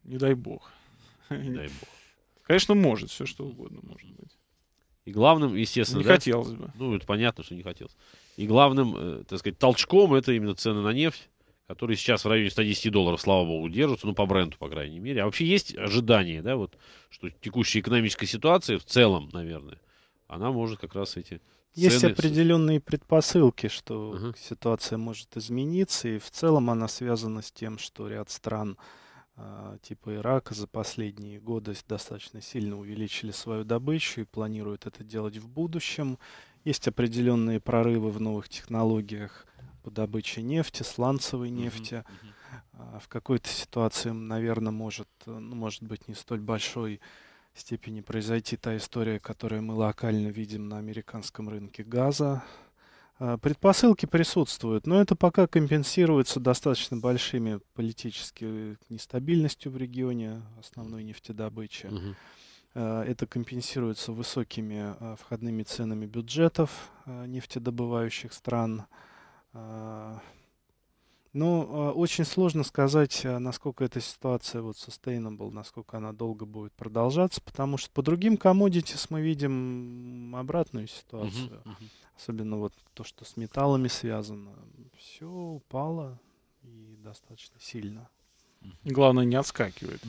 Не дай бог. Не дай бог. Конечно, может, все что угодно может быть. И главным, естественно, не хотелось бы. Ну, это понятно, что не хотелось. И главным, так сказать, толчком это именно цены на нефть, которые сейчас в районе $110, слава богу, держатся, ну, по Бренту, по крайней мере. А вообще есть ожидание, да, вот, что текущая экономическая ситуация в целом, наверное, она может как раз эти цены... Есть определенные предпосылки, что ситуация может измениться, и в целом она связана с тем, что ряд стран типа Ирака за последние годы достаточно сильно увеличили свою добычу и планируют это делать в будущем. Есть определенные прорывы в новых технологиях по добыче нефти, сланцевой нефти. В какой-то ситуации, наверное, может быть не столь большой степени произойти та история, которую мы локально видим на американском рынке газа. Предпосылки присутствуют, но это пока компенсируется достаточно большими политической нестабильностью в регионе, основной нефтедобычи. Это компенсируется высокими входными ценами бюджетов нефтедобывающих стран. Но очень сложно сказать, насколько эта ситуация вот sustainable, насколько она долго будет продолжаться, потому что по другим commodities мы видим обратную ситуацию. Особенно вот то, что с металлами связано. Все упало и достаточно сильно. Главное, не отскакивает.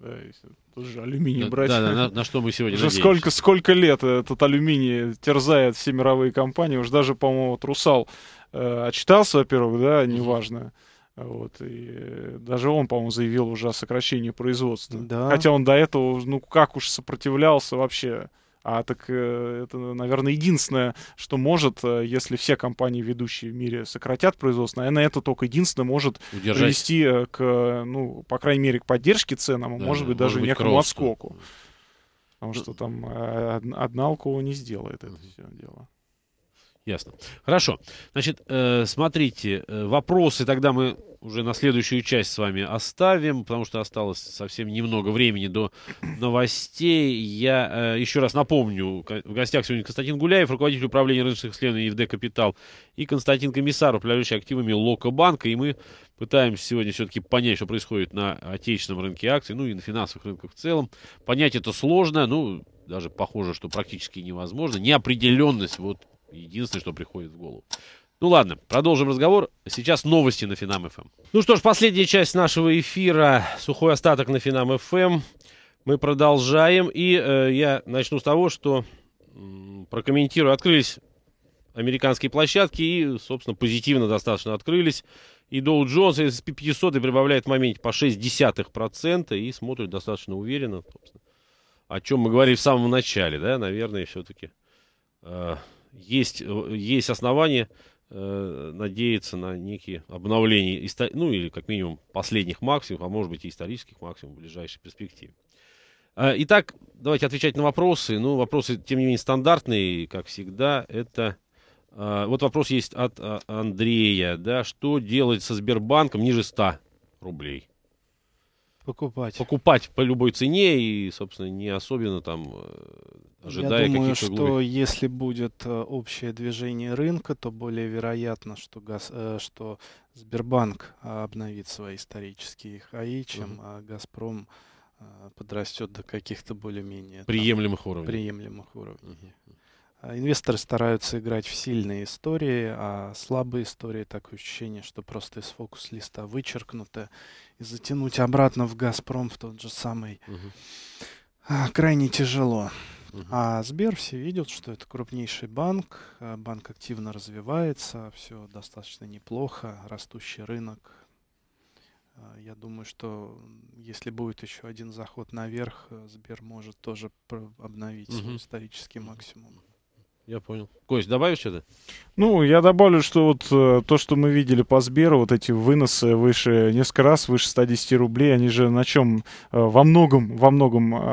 Да, если тоже алюминий брать. На что мы сегодня уже сколько лет этот алюминий терзает все мировые компании. Уж даже, по-моему, вот Русал отчитался, во-первых, да, неважно. Вот, и даже он, по-моему, заявил уже о сокращении производства. Да. Хотя он до этого, ну, как уж сопротивлялся вообще. А так это, наверное, единственное, что может, если все компании, ведущие в мире, сократят производство, наверное, это только единственное может привести к, ну, по крайней мере, к поддержке цен, а да, может быть, даже некому отскоку. Потому что там одна алкова не сделает это все дело. Ясно. Хорошо. Значит, смотрите, вопросы тогда мы уже на следующую часть с вами оставим, потому что осталось совсем немного времени до новостей. Я еще раз напомню, в гостях сегодня Константин Гуляев, руководитель управления рыночных исследований ИФД «Капиталъ», и Константин Комиссаров, управляющий активами ЛОКО банка. И мы пытаемся сегодня все-таки понять, что происходит на отечественном рынке акций, ну и на финансовых рынках в целом. Понять это сложно, ну, даже похоже, что практически невозможно. Неопределенность, вот, единственное, что приходит в голову. Ну ладно, продолжим разговор. Сейчас новости на Финам-ФМ. Ну что ж, последняя часть нашего эфира. Сухой остаток на Финам-ФМ. Мы продолжаем. И я начну с того, что прокомментирую. Открылись американские площадки и, собственно, позитивно достаточно открылись. И Dow Jones, и S&P 500 прибавляет в моменте по 0,6% и смотрят достаточно уверенно. Собственно, о чем мы говорили в самом начале, да, наверное, все-таки... Есть основания надеяться на некие обновления, ну или как минимум последних максимумов, а может быть и исторических максимумов в ближайшей перспективе. Итак, давайте отвечать на вопросы. Ну, вопросы, тем не менее, стандартные, как всегда. Это вот вопрос есть от Андрея. Да, что делать со Сбербанком ниже 100 рублей? Покупать. Покупать по любой цене и, собственно, не особенно там... Я думаю, что если будет общее движение рынка, то более вероятно, что Сбербанк обновит свои исторические хаи, чем Газпром подрастет до каких-то более-менее приемлемых уровней. Инвесторы стараются играть в сильные истории, а слабые истории, такое ощущение, что просто из фокус-листа вычеркнуты, и затянуть обратно в Газпром в тот же самый крайне тяжело. А Сбер все видят, что это крупнейший банк, банк активно развивается, все достаточно неплохо, растущий рынок. Я думаю, что если будет еще один заход наверх, Сбер может тоже обновить свой исторический максимум. Я понял. Кость, добавишь что-то? Ну, я добавлю, что вот то, что мы видели по Сберу, вот эти выносы выше, несколько раз выше 110 рублей, они же на чем во многом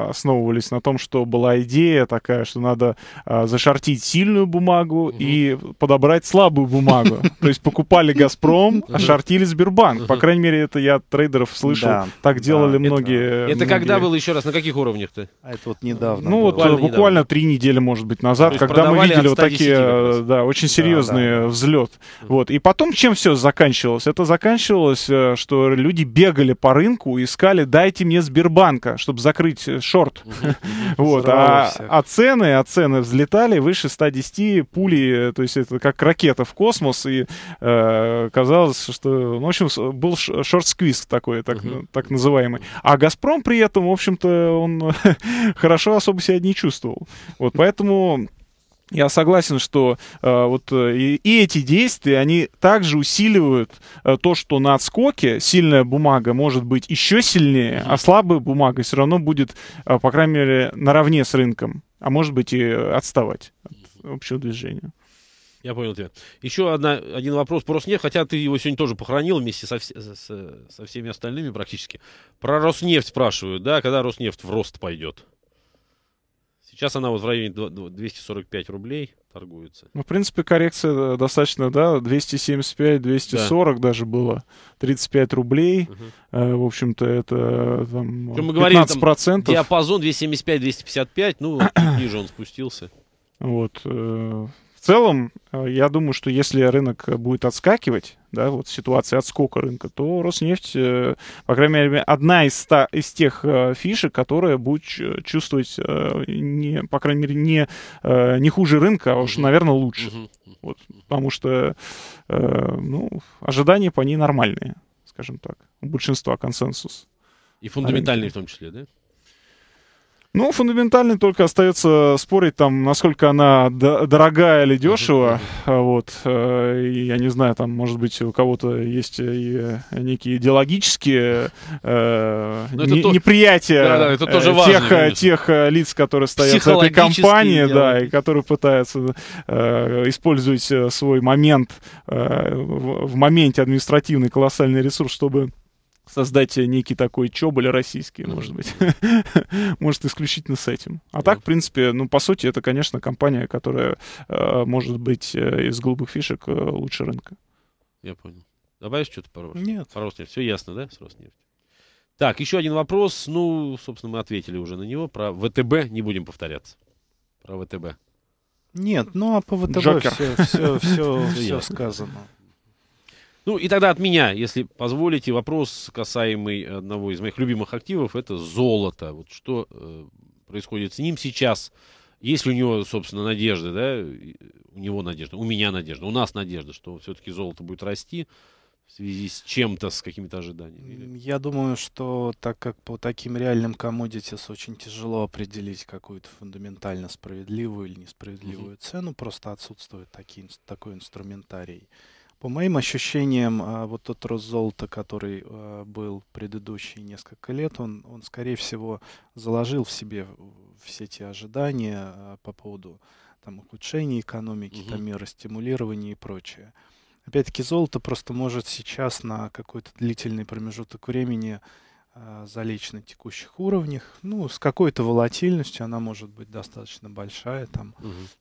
основывались? На том, что была идея такая, что надо зашортить сильную бумагу и подобрать слабую бумагу. То есть покупали «Газпром», а шортили «Сбербанк». По крайней мере, это я от трейдеров слышал. Так делали многие. Это когда было еще раз? На каких уровнях-то? Это вот недавно. Ну, вот буквально 3 недели, может быть, назад, когда мы видели вот такие, да, очень серьезный взлет. Вот. И потом чем все заканчивалось? Это заканчивалось, что люди бегали по рынку, искали, дайте мне Сбербанка, чтобы закрыть шорт. Вот. А цены взлетали выше 110, пули, то есть это как ракета в космос, и казалось, что, в общем, был шорт-сквиз такой, так называемый. А «Газпром» при этом, в общем-то, он хорошо особо себя не чувствовал. Вот, поэтому... Я согласен, что и эти действия, они также усиливают то, что на отскоке сильная бумага может быть еще сильнее, а слабая бумага все равно будет, по крайней мере, наравне с рынком, а может быть и отставать от общего движения. Я понял тебя. Еще один вопрос по Роснефть, хотя ты его сегодня тоже похоронил вместе со всеми остальными практически. Про Роснефть спрашивают, да, когда Роснефть в рост пойдет? Сейчас она вот в районе 245 рублей торгуется. Ну, в принципе, коррекция достаточно, да, 275-240 да. Даже было, 35 рублей, в общем-то, это там, 15%. Там, диапазон 275-255, ну, ниже он спустился. Вот, в целом, я думаю, что если рынок будет отскакивать, да, вот ситуация отскока рынка, то Роснефть, по крайней мере, одна из тех фишек, которая будет чувствовать, по крайней мере, не хуже рынка, а уж, наверное, лучше. Вот, потому что ну, ожидания по ней нормальные, скажем так, у большинства консенсус. И фундаментальные в том числе, да? Ну, фундаментально только остается спорить, там, насколько она дорогая или дешево. Вот. Я не знаю, там, может быть, у кого-то есть и некие идеологические неприятия тех лиц, которые стоят в этой компании, да, и которые пытаются использовать свой момент, в моменте административный колоссальный ресурс, чтобы... создать некий такой чоболь российский, может быть. Может, исключительно с этим. А так, в принципе, ну, по сути, это, конечно, компания, которая может быть из голубых фишек лучше рынка. Я понял. Добавишь что-то по Роснефти? Нет. По Роснефти. Все ясно, да, с Роснефти? Так, еще один вопрос. Ну, собственно, мы ответили уже на него. Про ВТБ не будем повторяться. Про ВТБ. Нет, ну, а по ВТБ все сказано. Ну и тогда от меня, если позволите, вопрос, касаемый одного из моих любимых активов, это золото. Вот что происходит с ним сейчас? Есть ли у него, собственно, надежда, да? У него надежда, у меня надежда, у нас надежда, что все-таки золото будет расти в связи с чем-то, с какими-то ожиданиями? Я думаю, что так как по таким реальным commodities очень тяжело определить какую-то фундаментально справедливую или несправедливую цену, просто отсутствует такой инструментарий. По моим ощущениям, вот тот рост золота, который был предыдущие несколько лет, он, скорее всего, заложил в себе все те ожидания по поводу там, ухудшения экономики, там, меры стимулирования и прочее. Опять-таки, золото просто может сейчас на какой-то длительный промежуток времени залечь на текущих уровнях. Ну, с какой-то волатильностью она может быть достаточно большая, там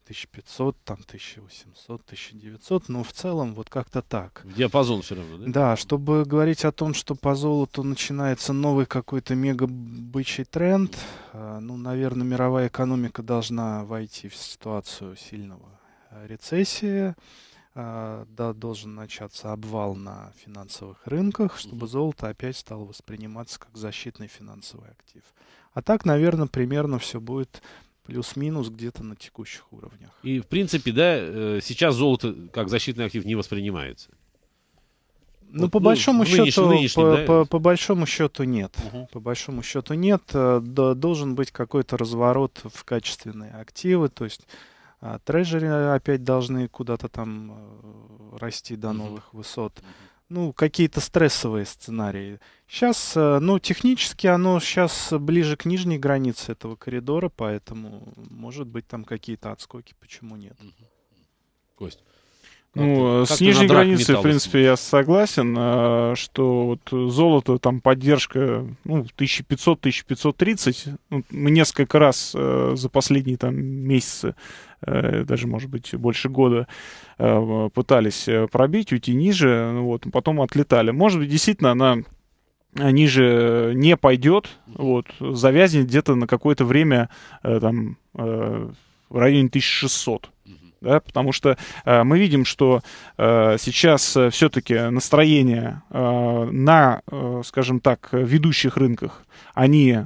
1500, там 1800, 1900, но в целом вот как-то так. Диапазон все равно, да? Да, чтобы говорить о том, что по золоту начинается новый какой-то мега-бычий тренд, ну, наверное, мировая экономика должна войти в ситуацию сильного рецессии, да, должен начаться обвал на финансовых рынках, чтобы золото опять стало восприниматься как защитный финансовый актив. А так, наверное, примерно все будет плюс-минус где-то на текущих уровнях. И, в принципе, да, сейчас золото как защитный актив не воспринимается. Ну, вот, по большому счету нет. По большому счету нет. Да, должен быть какой-то разворот в качественные активы, то есть трежери опять должны куда-то там расти до новых высот. Ну, какие-то стрессовые сценарии. Сейчас, ну, технически оно сейчас ближе к нижней границе этого коридора, поэтому, может быть, там какие-то отскоки, почему нет. Кость. Ну, с нижней границей, в принципе, я согласен, что вот золото, там поддержка, ну, 1500-1530, ну, мы несколько раз за последние там месяцы, даже, может быть, больше года пытались пробить, уйти ниже, вот, потом отлетали. Может быть, действительно, она ниже не пойдет, вот, завязнет где-то на какое-то время, там, в районе 1600. Да, потому что мы видим, что сейчас все-таки настроения на, скажем так, ведущих рынках, они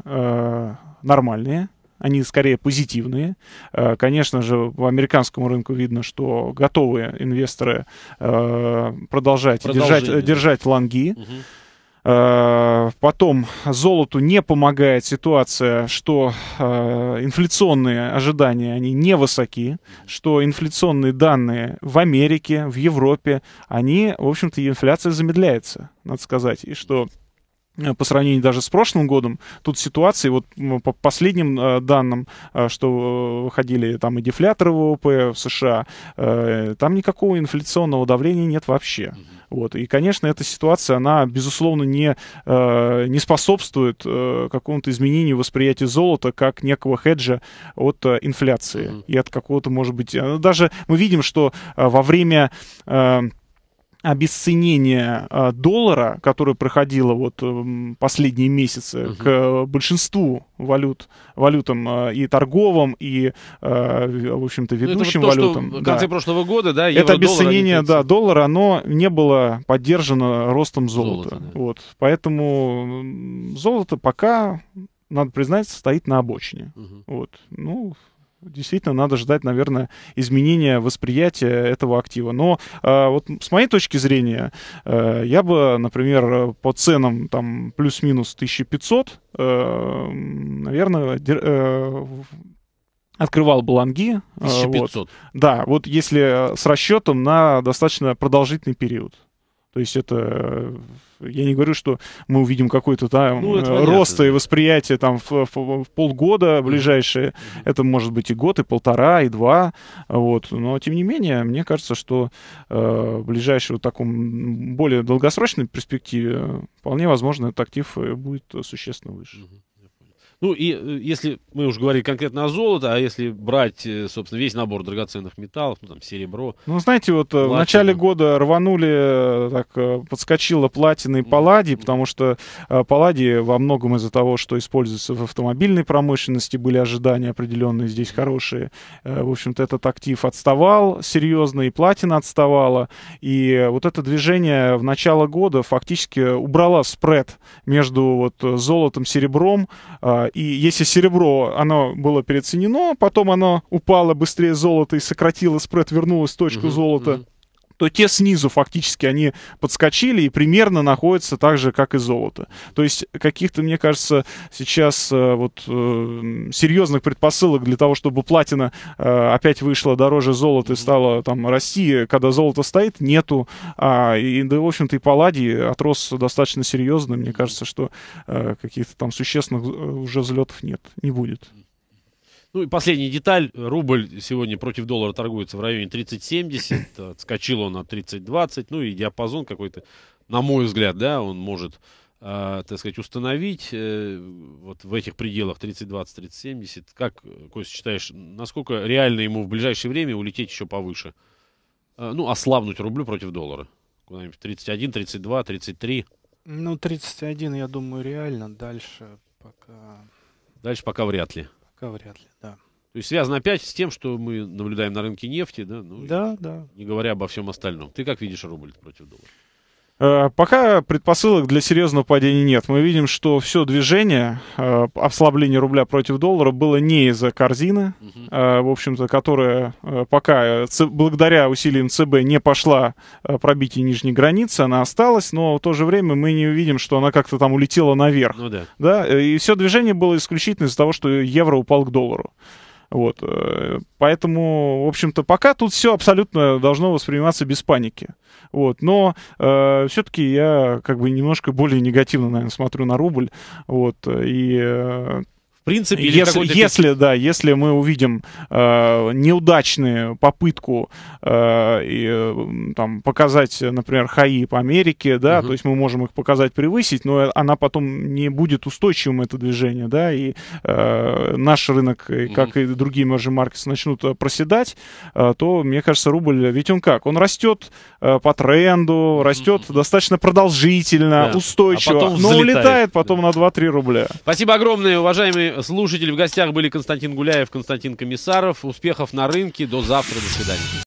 нормальные. Они скорее позитивные. Конечно же, по американскому рынку видно, что готовы инвесторы продолжать держать лонги. Угу. Потом золоту не помогает ситуация, что инфляционные ожидания, они невысоки, что инфляционные данные в Америке, в Европе, они, в общем-то, инфляция замедляется, надо сказать, и что... По сравнению даже с прошлым годом, тут ситуации, вот по последним данным, что выходили там и дефляторы ВВП в США, там никакого инфляционного давления нет вообще. Вот. И, конечно, эта ситуация, она, безусловно, не способствует какому-то изменению восприятия золота как некого хеджа от инфляции и от какого-то, может быть... Даже мы видим, что во время... обесценение доллара, которое проходило вот последние месяцы, к большинству валютам и торговым, и, в общем-то, ведущим валютам. В конце прошлого года, да, евро, это обесценение доллара, оно не было поддержано ростом золота. Да. Вот. Поэтому золото пока, надо признать, стоит на обочине. Вот. Ну... Действительно, надо ждать, наверное, изменения восприятия этого актива. Но вот с моей точки зрения, я бы, например, по ценам там плюс-минус 1500, наверное, открывал бы лонги. 1500? Вот. Да, вот если с расчетом на достаточно продолжительный период. То есть это... Я не говорю, что мы увидим какой-то там рост и восприятие там в полгода ближайшие. Это может быть и год, и полтора, и два. Вот. Но, тем не менее, мне кажется, что в ближайшем таком более долгосрочной перспективе вполне возможно этот актив будет существенно выше. Ну и если мы уже говорили конкретно о золоте, а если брать, собственно, весь набор драгоценных металлов, ну, там, серебро... Ну, знаете, вот платина. В начале года рванули, так, подскочила платина и палладий, потому что палладий во многом из-за того, что используется в автомобильной промышленности, были ожидания определенные здесь хорошие. В общем-то, этот актив отставал серьезно, и платина отставала. И вот это движение в начало года фактически убрало спред между вот золотом, серебром. И если серебро, оно было переоценено, потом оно упало быстрее золота и сократило спред, вернулось в точку золота, то те снизу фактически они подскочили и примерно находятся так же, как и золото. То есть каких-то, мне кажется, сейчас вот серьезных предпосылок для того, чтобы платина опять вышла дороже золота и стала там расти, когда золото стоит, нету. Да, в общем-то, и палладий отрос достаточно серьезно. Мне кажется, что каких-то там существенных уже взлетов нет, не будет. Ну и последняя деталь. Рубль сегодня против доллара торгуется в районе 30.70. Отскочил он на 30.20. Ну и диапазон какой-то, на мой взгляд, да, он может, так сказать, установить вот в этих пределах 30.20, 30.70. Как, Костя, считаешь, насколько реально ему в ближайшее время улететь еще повыше? Ну, ослабнуть рублю против доллара. Куда-нибудь 31, 32, 33. Ну, 31, я думаю, реально. Дальше пока... Дальше пока вряд ли. Вряд ли, да. То есть связано опять с тем, что мы наблюдаем на рынке нефти, да? Ну, да, да. Не говоря обо всем остальном. Ты как видишь рубль против доллара? Пока предпосылок для серьезного падения нет. Мы видим, что все движение, ослабление рубля против доллара было не из-за корзины, в общем-то, которая пока благодаря усилиям ЦБ не пошла пробитие нижней границы, она осталась, но в то же время мы не видим, что она как-то там улетела наверх. Ну, да. Да? И все движение было исключительно из-за того, что евро упал к доллару. Вот. Поэтому, в общем-то, пока тут все абсолютно должно восприниматься без паники. Вот. Но все-таки я как бы немножко более негативно, наверное, смотрю на рубль. Вот. И... В принципе, если мы увидим неудачную попытку там, показать, например, хаи по Америке, да, то есть мы можем их показать, превысить, но она потом не будет устойчивым, это движение, да, и наш рынок, как и другие emerging markets, начнут проседать, то, мне кажется, рубль, ведь он как? Он растет по тренду, растет достаточно продолжительно, устойчиво, а потом но улетает потом на 2-3 рубля. Спасибо огромное, уважаемые вами слушатели. В гостях были Константин Гуляев, Константин Комиссаров. Успехов на рынке. До завтра. До свидания.